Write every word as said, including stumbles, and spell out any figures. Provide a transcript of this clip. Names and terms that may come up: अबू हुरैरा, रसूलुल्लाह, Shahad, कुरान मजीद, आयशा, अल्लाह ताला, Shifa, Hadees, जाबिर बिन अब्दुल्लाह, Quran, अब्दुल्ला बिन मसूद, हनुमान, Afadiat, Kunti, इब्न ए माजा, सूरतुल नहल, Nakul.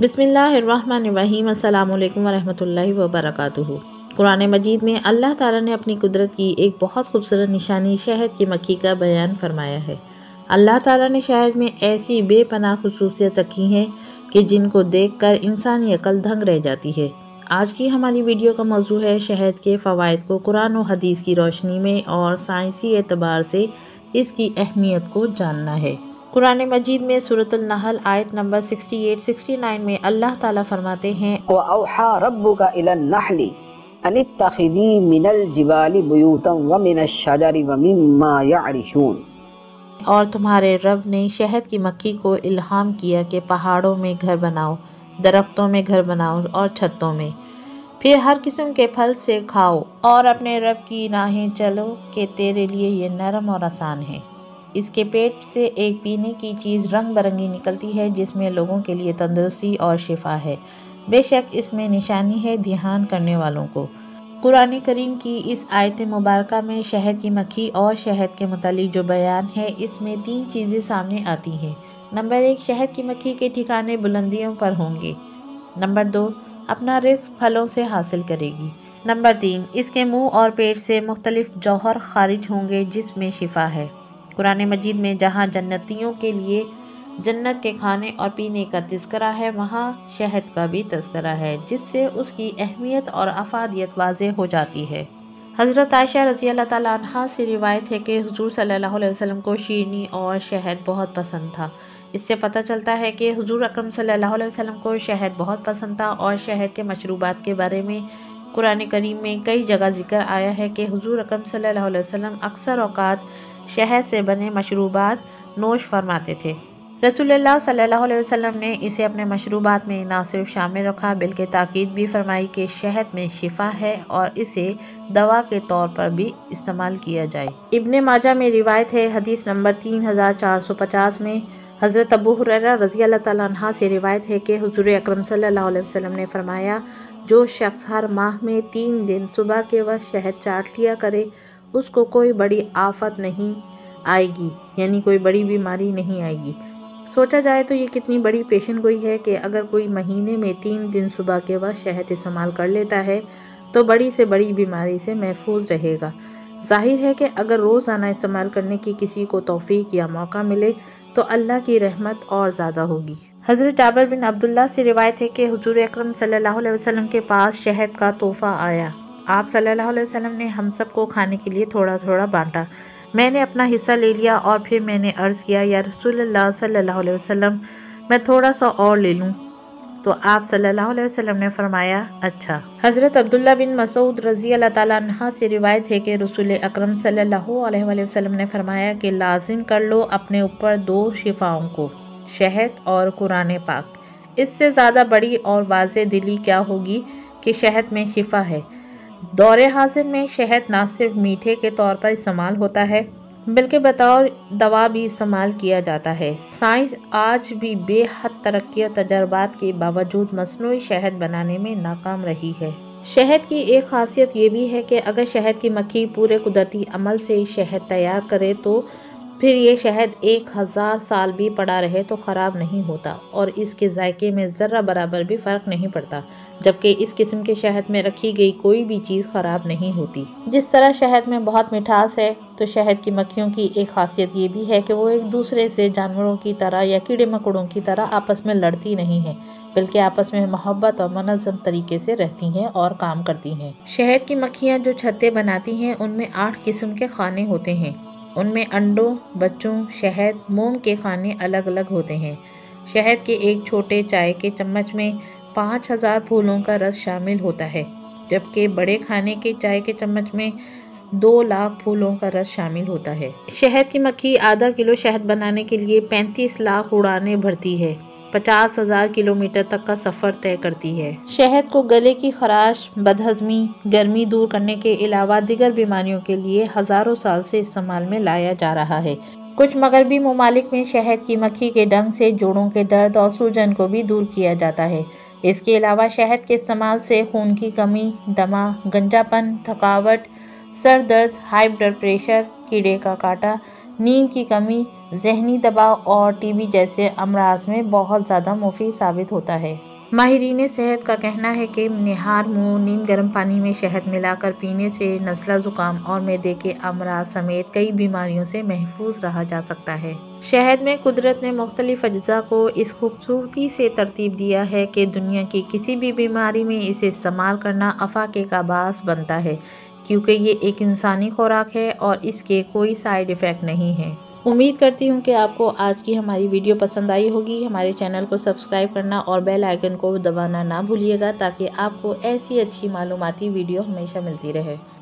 बिस्मिल्लाहिर्रहमानिर्रहीम अस्सलामुअलैकुम वरहमतुल्लाहि वबरकातुहू। कुरान मजीद में अल्लाह ताला ने अपनी कुदरत की एक बहुत खूबसूरत निशानी शहद की मक्खी का बयान फरमाया है। अल्लाह ताला ने शहद में ऐसी बेपनाह खुसूसियत रखी हैं कि जिनको देखकर इंसानी अकल दंग रह जाती है। आज की हमारी वीडियो का मौजू है शहद के फ़वाइद को कुरान और हदीस की रोशनी में और साइंसी एतबार से इसकी अहमियत को जानना है। कुरान मजीद में सूरतुल नहल आयत नंबर अड़सठ उनहत्तर में अल्लाह ताला फरमाते हैं, वऔहा रब्बुका इलन नहली अनित्तखिदी मिनल जिबाली बुयूतन व मिनश शजरी व मिम्मा यअरिशून। और तुम्हारे रब ने शहद की मक्खी को इल्हाम किया कि पहाड़ों में घर बनाओ, दरख्तों में घर बनाओ और छतों में, फिर हर किस्म के फल से खाओ और अपने रब की राहें चलो कि तेरे लिए ये नरम और आसान है। इसके पेट से एक पीने की चीज़ रंग बिरंगी निकलती है जिसमें लोगों के लिए तंदुरुस्ती और शिफा है। बेशक इसमें निशानी है ध्यान करने वालों को। कुरान करीम की इस आयत मुबारक में शहद की मक्खी और शहद के मुतालिक जो बयान है, इसमें तीन चीज़ें सामने आती हैं। नंबर एक, शहद की मक्खी के ठिकाने बुलंदियों पर होंगे। नंबर दो, अपना रिस्क फलों से हासिल करेगी। नंबर तीन, इसके मुंह और पेट से मुख्तलिफ जौहर खारिज होंगे जिसमें शिफा है। कुरान मजीद में जहाँ जन्नतियों के लिए जन्नत के खाने और पीने का तस्करा है, वहाँ शहद का भी तस्करा है, जिससे उसकी अहमियत और अफादियत वाज़ेह हो जाती है। हज़रत आयशा रज़ी अल्लाह ताला अन्हा से रिवायत है कि हुज़ूर सल्लल्लाहु अलैहि वसल्लम को शीरनी और शहद बहुत पसंद था। इससे पता चलता है कि हुज़ूर अकरम सल्लल्लाहु अलैहि वसल्लम को शहद बहुत पसंद था और शहद के मशरूबात के बारे में कुरान करीम में कई जगह जिक्र आया है कि हुज़ूर अकरम सल्लल्लाहु अलैहि वसल्लम अक्सर औक़ात शहद से बने मशरूबात नोश फरमाते थे। रसूलुल्लाह सल्लल्लाहु अलैहि वसल्लम ने इसे अपने मशरूबात में ना सिर्फ शामिल रखा बल्कि ताकीद भी फरमाई कि शहद में शिफा है और इसे दवा के तौर पर भी इस्तेमाल किया जाए। इब्न ए माजा में रिवायत है हदीस नंबर तीन हज़ार चार सौ पचास में हज़रत अबू हुरैरा रज़ी अल्लाह ताला अन्हा से रिवायत है कि हुज़ूर अकरम सल्लल्लाहु अलैहि वसल्लम ने फरमाया, जो शख्स हर माह में तीन दिन सुबह के वक्त शहद चाट लिया करे उसको कोई बड़ी आफत नहीं आएगी, यानी कोई बड़ी बीमारी नहीं आएगी। सोचा जाए तो ये कितनी बड़ी पेशेनगोई है कि अगर कोई महीने में तीन दिन सुबह के वक्त शहद इस्तेमाल कर लेता है तो बड़ी से बड़ी बीमारी से महफूज रहेगा। जाहिर है कि अगर रोज़ाना इस्तेमाल करने की किसी को तौफीक या मौका मिले तो अल्लाह की रहमत और ज़्यादा होगी। हज़रत जाबिर बिन अब्दुल्लाह से रिवायत है कि हुज़ूर अकरम सल्लल्लाहु अलैहि वसल्लम के पास शहद का तोहफ़ा आया। आप सल्लल्लाहु अलैहि वसल्लम ने हम सब को खाने के लिए थोड़ा थोड़ा बांटा। मैंने अपना हिस्सा ले लिया और फिर मैंने अर्ज़ किया, या रसूलल्लाह सल्लल्लाहु अलैहि वसल्लम मैं थोड़ा सा और ले लूँ, तो आप सल्लल्लाहु अलैहि वसल्लम ने फरमाया, अच्छा। हज़रत अब्दुल्ला बिन मसूद रज़ी अल्लाह ताला अन्हा से रिवायत है कि रसूल अकरम सल्लल्लाहु अलैहि वसल्लम ने फरमाया कि लाजिम कर लो अपने ऊपर दो शिफाओं को, शहद और कुरान पाक। इससे ज़्यादा बड़ी और वाज़ेह दिली क्या होगी कि शहद में शिफा है। दौरे हाजिर में शहद ना सिर्फ मीठे के तौर पर इस्तेमाल होता है बल्कि बतौर दवा भी इस्तेमाल किया जाता है। साइंस आज भी बेहद तरक्की और तजर्बात के बावजूद मसनूई शहद बनाने में नाकाम रही है। शहद की एक खासियत ये भी है कि अगर शहद की मक्खी पूरे कुदरती अमल से शहद तैयार करे तो फिर ये शहद एक हज़ार साल भी पड़ा रहे तो ख़राब नहीं होता और इसके जायके में ज़र्रा बराबर भी फ़र्क नहीं पड़ता, जबकि इस किस्म के शहद में रखी गई कोई भी चीज़ ख़राब नहीं होती। जिस तरह शहद में बहुत मिठास है तो शहद की मक्खियों की एक खासियत ये भी है कि वो एक दूसरे से जानवरों की तरह या कीड़े मकोड़ों की तरह आपस में लड़ती नहीं है बल्कि आपस में मोहब्बत और मनज़म तरीके से रहती हैं और काम करती हैं। शहद की मक्खियाँ जो छत्ते बनाती हैं उनमें आठ किस्म के खाने होते हैं। उनमें अंडों, बच्चों, शहद, मोम के खाने अलग अलग होते हैं। शहद के एक छोटे चाय के चम्मच में पाँच हज़ार फूलों का रस शामिल होता है, जबकि बड़े खाने के चाय के चम्मच में दो लाख फूलों का रस शामिल होता है। शहद की मक्खी आधा किलो शहद बनाने के लिए पैंतीस लाख उड़ानें भरती है, पचास हज़ार किलोमीटर तक का सफ़र तय करती है। शहद को गले की खराश, बदहजमी, गर्मी दूर करने के अलावा दीगर बीमारियों के लिए हज़ारों साल से इस्तेमाल में लाया जा रहा है। कुछ मगरबी ममालिक में शहद की मक्खी के डंग से जोड़ों के दर्द और सूजन को भी दूर किया जाता है। इसके अलावा शहद के इस्तेमाल से खून की कमी, दमा, गंजापन, थकावट, सर दर्द, हाई ब्लड प्रेशर, कीड़े का काटा, नींद की कमी, जहनी दबाव और टी बी जैसे अमराज में बहुत ज़्यादा मुफीद साबित होता है। माहिरीन सेहत का कहना है कि निहार मुँह नीम गर्म पानी में शहद मिलाकर पीने से नज़ला ज़ुकाम और मैदे के अमराज समेत कई बीमारियों से महफूज रहा जा सकता है। शहद में कुदरत ने मुख्तलिफ अज्जा को इस खूबसूरती से तरतीब दिया है कि दुनिया की किसी भी बीमारी में इसे इस्तेमाल करना अफाके का बास बनता है, क्योंकि ये एक इंसानी खुराक है और इसके कोई साइड इफ़ेक्ट नहीं है। उम्मीद करती हूँ कि आपको आज की हमारी वीडियो पसंद आई होगी। हमारे चैनल को सब्सक्राइब करना और बेल आइकन को दबाना ना भूलिएगा ताकि आपको ऐसी अच्छी मालूमाती वीडियो हमेशा मिलती रहे।